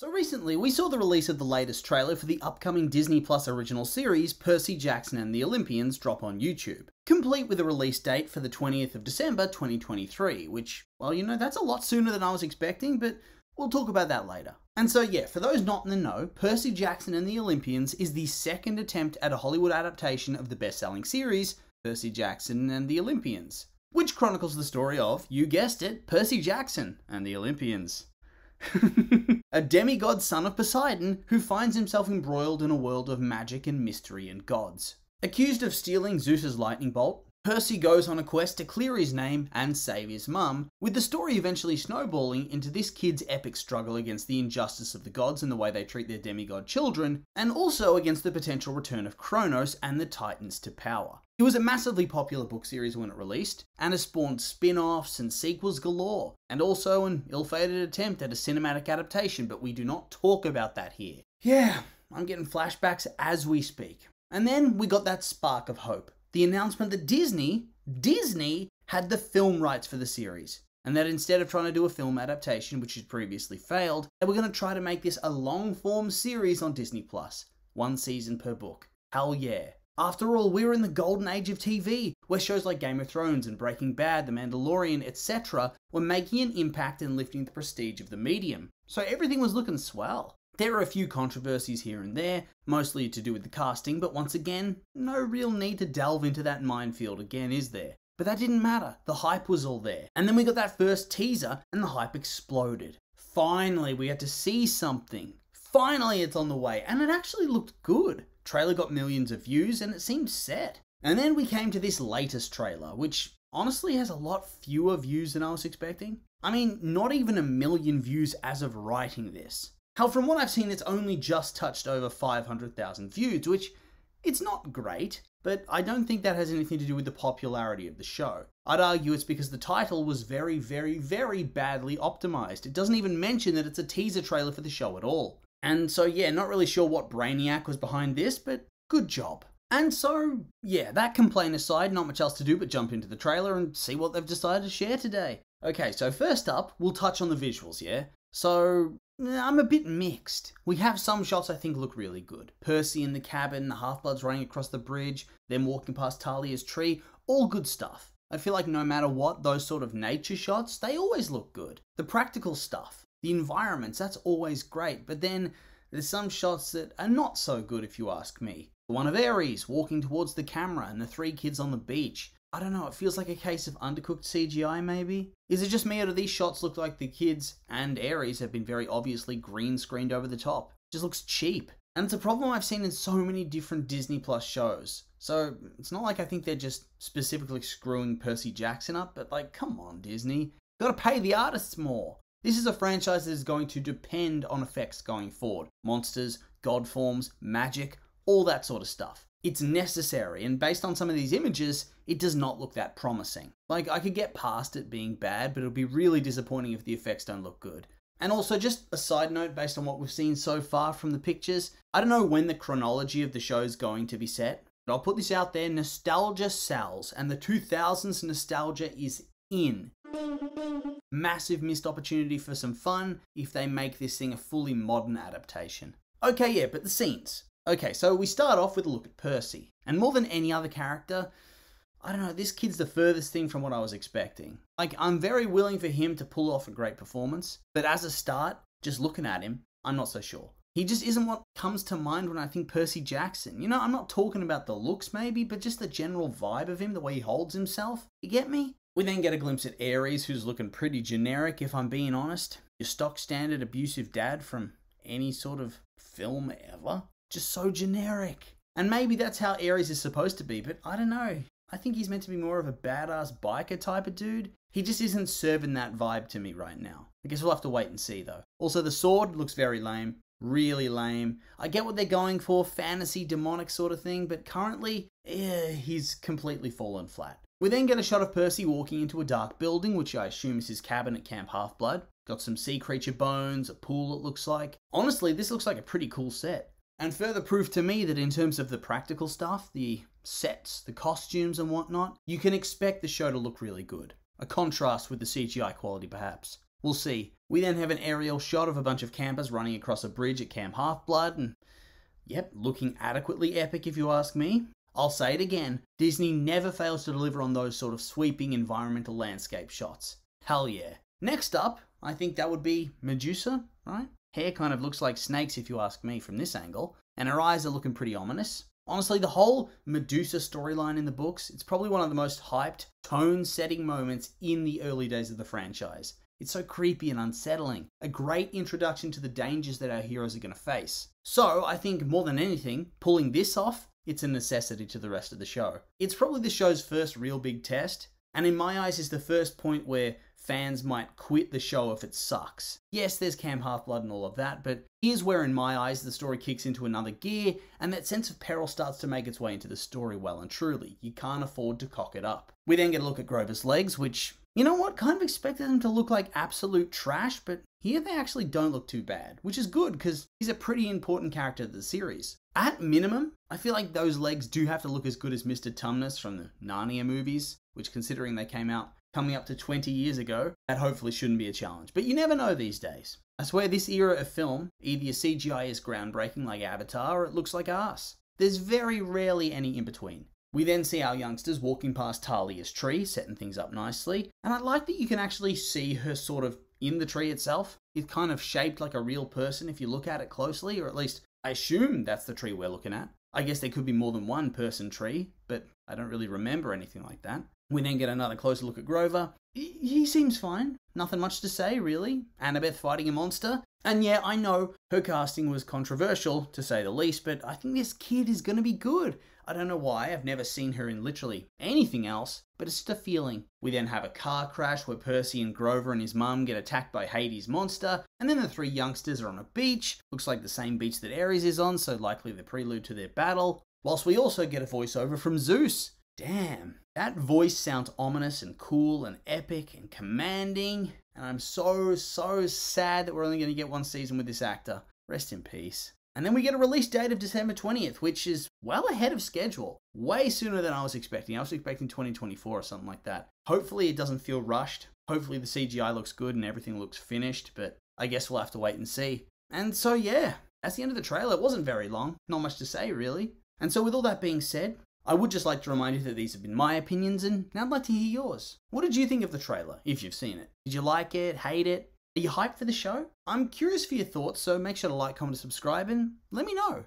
So recently, we saw the release of the latest trailer for the upcoming Disney Plus original series, Percy Jackson and the Olympians, drop on YouTube, complete with a release date for the 20th of December 2023, which, well, you know, that's a lot sooner than I was expecting, but we'll talk about that later. And so yeah, for those not in the know, Percy Jackson and the Olympians is the second attempt at a Hollywood adaptation of the best-selling series, Percy Jackson and the Olympians, which chronicles the story of, you guessed it, Percy Jackson and the Olympians. A demigod son of Poseidon who finds himself embroiled in a world of magic and mystery and gods. Accused of stealing Zeus's lightning bolt, Percy goes on a quest to clear his name and save his mum, with the story eventually snowballing into this kid's epic struggle against the injustice of the gods and the way they treat their demigod children, and also against the potential return of Kronos and the Titans to power. It was a massively popular book series when it released, and has spawned spin-offs and sequels galore, and also an ill-fated attempt at a cinematic adaptation, but we do not talk about that here. Yeah, I'm getting flashbacks as we speak. And then we got that spark of hope. The announcement that Disney had the film rights for the series, and that instead of trying to do a film adaptation, which had previously failed, they were going to try to make this a long-form series on Disney Plus, one season per book. Hell yeah. After all, we're in the golden age of TV, where shows like Game of Thrones and Breaking Bad, The Mandalorian, etc. were making an impact and lifting the prestige of the medium, so everything was looking swell. There are a few controversies here and there, mostly to do with the casting, but once again, no real need to delve into that minefield again, is there? But that didn't matter, the hype was all there. And then we got that first teaser, and the hype exploded. Finally, we had to see something. Finally, it's on the way, and it actually looked good. Trailer got millions of views, and it seemed set. And then we came to this latest trailer, which honestly has a lot fewer views than I was expecting. I mean, not even 1 million views as of writing this. How from what I've seen, it's only just touched over 500,000 views, which it's not great, but I don't think that has anything to do with the popularity of the show. I'd argue it's because the title was very, very, very badly optimized. It doesn't even mention that it's a teaser trailer for the show at all. And so yeah, not really sure what brainiac was behind this, but good job. And so yeah, that complaint aside, not much else to do but jump into the trailer and see what they've decided to share today. Okay, so first up, we'll touch on the visuals, yeah? So I'm a bit mixed. We have some shots I think look really good. Percy in the cabin, the half-bloods running across the bridge, them walking past Talia's tree, all good stuff. I feel like no matter what, those sort of nature shots, they always look good. The practical stuff, the environments, that's always great, but then there's some shots that are not so good if you ask me. The one of Ares walking towards the camera and the three kids on the beach. I don't know, it feels like a case of undercooked CGI maybe? Is it just me, or do these shots look like the kids and Ares have been very obviously green screened over the top? It just looks cheap. And it's a problem I've seen in so many different Disney Plus shows. So it's not like I think they're just specifically screwing Percy Jackson up, but like, come on Disney. Gotta pay the artists more. This is a franchise that is going to depend on effects going forward. Monsters, god forms, magic, all that sort of stuff. It's necessary, and based on some of these images, it does not look that promising. Like, I could get past it being bad, but it'll be really disappointing if the effects don't look good. And also, just a side note, based on what we've seen so far from the pictures, I don't know when the chronology of the show is going to be set, but I'll put this out there, nostalgia sells, and the 2000s nostalgia is in. Massive missed opportunity for some fun if they make this thing a fully modern adaptation. Okay, yeah, but the scenes. Okay, so we start off with a look at Percy, and more than any other character, I don't know, this kid's the furthest thing from what I was expecting. Like, I'm very willing for him to pull off a great performance, but as a start, just looking at him, I'm not so sure. He just isn't what comes to mind when I think Percy Jackson. You know, I'm not talking about the looks maybe, but just the general vibe of him, the way he holds himself, you get me? We then get a glimpse at Ares, who's looking pretty generic if I'm being honest. Your stock standard abusive dad from any sort of film ever. Just so generic. And maybe that's how Ares is supposed to be, but I don't know. I think he's meant to be more of a badass biker type of dude. He just isn't serving that vibe to me right now. I guess we'll have to wait and see though. Also, the sword looks very lame. Really lame. I get what they're going for, fantasy, demonic sort of thing, but currently, he's completely fallen flat. We then get a shot of Percy walking into a dark building, which I assume is his cabin at Camp Halfblood. Got some sea creature bones, a pool it looks like. Honestly, this looks like a pretty cool set. And further proof to me that in terms of the practical stuff, the sets, the costumes and whatnot, you can expect the show to look really good. A contrast with the CGI quality perhaps. We'll see. We then have an aerial shot of a bunch of campers running across a bridge at Camp Halfblood, and yep, looking adequately epic if you ask me. I'll say it again, Disney never fails to deliver on those sort of sweeping environmental landscape shots. Hell yeah. Next up, I think that would be Medusa, right? Hair kind of looks like snakes if you ask me from this angle, and her eyes are looking pretty ominous. Honestly, the whole Medusa storyline in the books, it's probably one of the most hyped, tone-setting moments in the early days of the franchise. It's so creepy and unsettling, a great introduction to the dangers that our heroes are going to face. So, I think more than anything, pulling this off, it's a necessity to the rest of the show. It's probably the show's first real big test, and in my eyes is the first point where fans might quit the show if it sucks. Yes, there's Camp Half-Blood and all of that, but here's where in my eyes the story kicks into another gear, and that sense of peril starts to make its way into the story well and truly. You can't afford to cock it up. We then get a look at Grover's legs, which, you know what, kind of expected them to look like absolute trash, but here they actually don't look too bad, which is good because he's a pretty important character to the series. At minimum, I feel like those legs do have to look as good as Mr. Tumnus from the Narnia movies, which considering they came out coming up to 20 years ago, that hopefully shouldn't be a challenge. But you never know these days. I swear this era of film, either your CGI is groundbreaking like Avatar or it looks like Ares. There's very rarely any in between. We then see our youngsters walking past Talia's tree, setting things up nicely, and I like that you can actually see her sort of in the tree itself. It's kind of shaped like a real person if you look at it closely, or at least I assume that's the tree we're looking at. I guess there could be more than one person tree, but I don't really remember anything like that. We then get another closer look at Grover. He seems fine. Nothing much to say, really. Annabeth fighting a monster. And yeah, I know her casting was controversial, to say the least, but I think this kid is going to be good. I don't know why. I've never seen her in literally anything else, but it's just a feeling. We then have a car crash where Percy and Grover and his mum get attacked by Hades' monster, and then the three youngsters are on a beach. Looks like the same beach that Ares is on, so likely the prelude to their battle. Whilst we also get a voiceover from Zeus. Damn, that voice sounds ominous and cool and epic and commanding, and I'm so sad that we're only going to get one season with this actor. Rest in peace. And then we get a release date of December 20th, which is well ahead of schedule. Way sooner than I was expecting. I was expecting 2024 or something like that. Hopefully it doesn't feel rushed. Hopefully the CGI looks good and everything looks finished, but I guess we'll have to wait and see. And so yeah, that's the end of the trailer. It wasn't very long. Not much to say, really. And so with all that being said, I would just like to remind you that these have been my opinions, and now I'd like to hear yours. What did you think of the trailer, if you've seen it? Did you like it? Hate it? Are you hyped for the show? I'm curious for your thoughts, so make sure to like, comment, and subscribe, and let me know.